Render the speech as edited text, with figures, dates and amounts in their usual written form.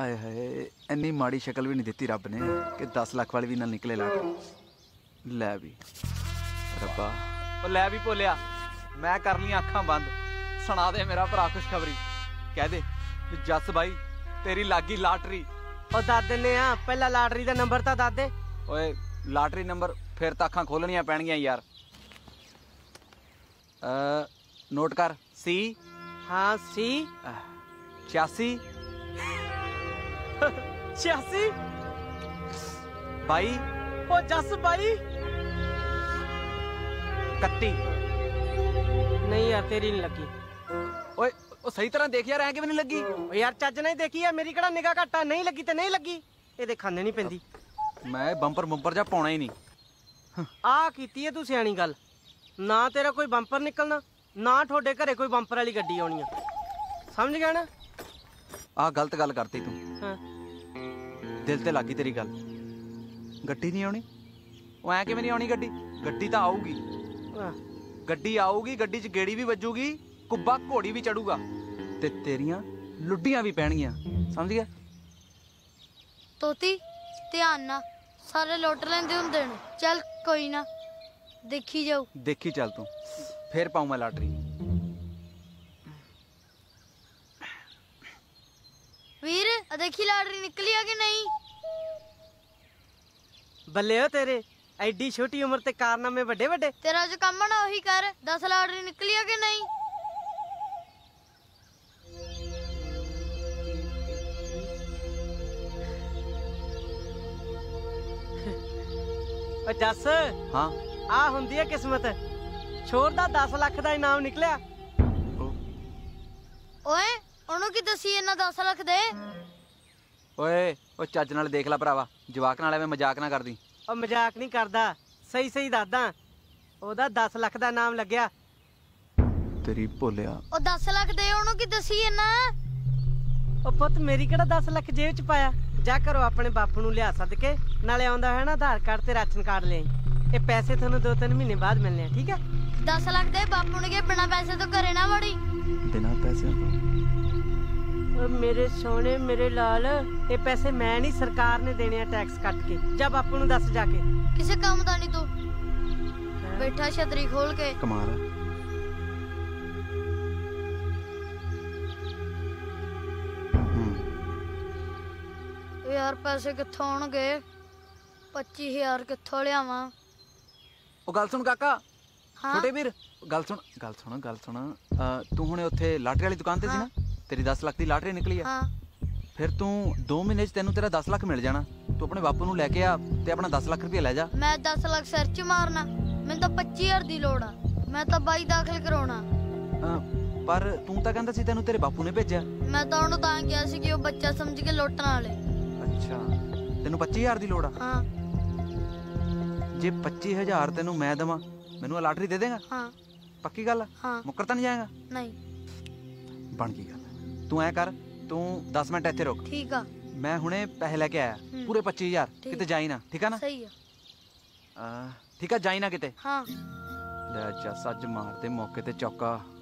आए हाय इन्नी माड़ी शक्ल भी नहीं दिती रब ने कि 10 लाख वाली भी ना निकले लाख। लै भी रब्बा लै भी भोलिया मैं कर लिया अखां बंद। सुना दे मेरा भरा खुशखबरी, कह दे जस भाई तेरी लागी लाटरी। और दादे ने पहला लाटरी का नंबर तो दादे। ओए लाटरी नंबर फिर तो अखां खोलनियां पैणगियां यार। नोट कर सी। हाँ सी 86 86 भाई। ओ जस भाई 31। नहीं यार तेरी नहीं लगी। ओए ओ सही तरह देख यार, ऐ कि नहीं लगी? ओ यार चज नहीं देखी है मेरी, कड़ा निगाह घटा। नहीं लगी तो नहीं लगी, ये देखाने नहीं पैंदी। मैं बंपर बंपर जा पाउणा ही नहीं। आ कीती है तू सियाणी गल, ना तेरा कोई बंपर निकलना ना थोड़े घरे कोई बंपर वाली गड्डी आनी, समझ गया ना? आ गलत गल करती तू। हाँ। दिल ते लगी तेरी गल, गड्डी नहीं आनी। ओ ऐ किवें नहीं आनी गड्डी? गड्डी तो आऊगी, गड्डी आऊगी, गड्डी च गेड़ी भी वजूगी, कुब्बा घोड़ी भी चढ़ूगा ते तेरियां लुड्डियां भी पैणगियां, समझ गया? तोती ध्यान ना, सारे लुट लैंदे हुंदे ने। चल कोई ना, देखी जाऊ। देखी चल तू, फिर पाऊं मैं लाटरी। वीर देखी लाटरी निकली आ कि नहीं? बल्ले हो तेरे, एडी छोटी उम्र ते कारनामे बड़े बड़े। तेरा जो काम ना वही कर। 10 लाटरी निकली आ कि नहीं? जस हाँ आ हुंदी है किस्मत, छोर दा 10 लाख दा इनाम निकलिया। ओए ओनू की दसी इना 10 लाख दे। ओए ओ चज नाल देख ला भरावा, जवाक नाल एवें मजाक ना कर दी। ओ मजाक नहीं करदा, सही सही दादा ओदा 10 लाख दा इनाम लगया। तेरी भोलिया ओ 10 लाख दे, ओनू की दसी इना। ओ पुत मेरी केड़ा 10 लाख जेब च पाया, जा करो अपने बापू नूं लिया सद के, नाले आउंदा है ना आधार कार्ड ते राशन कार्ड ले आई। ये पैसे थानूं 2-3 महीने बाद मिलने, ठीक है? 10 लाख दे बापू ने, बिना पैसे तो घरे ना वड़ी। बिना पैसे तो मेरे सोने मेरे लाल, ये पैसे मैं नहीं सरकार ने देने, टैक्स कट के। जा बापू नूं दस जाके, किसे काम दा नहीं तू बैठा छतरी खोल के। कमाल है यार, पैसे कित्थों आउणगे? 25,000 कित्थों लियावां? ओ गल सुन काका। हाँ? छोटे वीर गल सुन, गल सुन, गल सुन। तू हुणे उत्थे लाटरी वाली दुकान ते सी ना, तेरी 10 लाख दी लाटरी निकली है। हाँ। फिर तू 2 महीने च तैनू तेरा 10 लाख मिल जाना। तू अपने बापू नूं लैके आ ते अपना 10 लाख रुपया लै जा। मैं 10 लाख सिर च मारना, मैनू तां 25,000 दी लोड़ आ। मैं तां बाई दाखल कराउणा। पर तू तां कहंदा सी तैनू तेरे बापू ने भेजिया। मैं तां उहनूं तां किहा सी कि ओह बच्चा समझ के लुट्टण वाले। अच्छा तेन 25,000 की लोड़ आ? हाँ। जे 25,000 तेन मैं देव, मेनू लाटरी दे देगा? हाँ। पक्की गल? हाँ। मुकर तो नहीं जाएगा? नहीं। बन गई गल। तू ऐ कर, तू 10 मिनट इत्थे रुक, ठीक आ? मैं हुणे पैसे लैके आया पूरे 25,000, किते जाई ना, ठीक है ना? सही है। ठीक है, जाई ना किते। हाँ। ले जस अज मारते मौके ते चौका।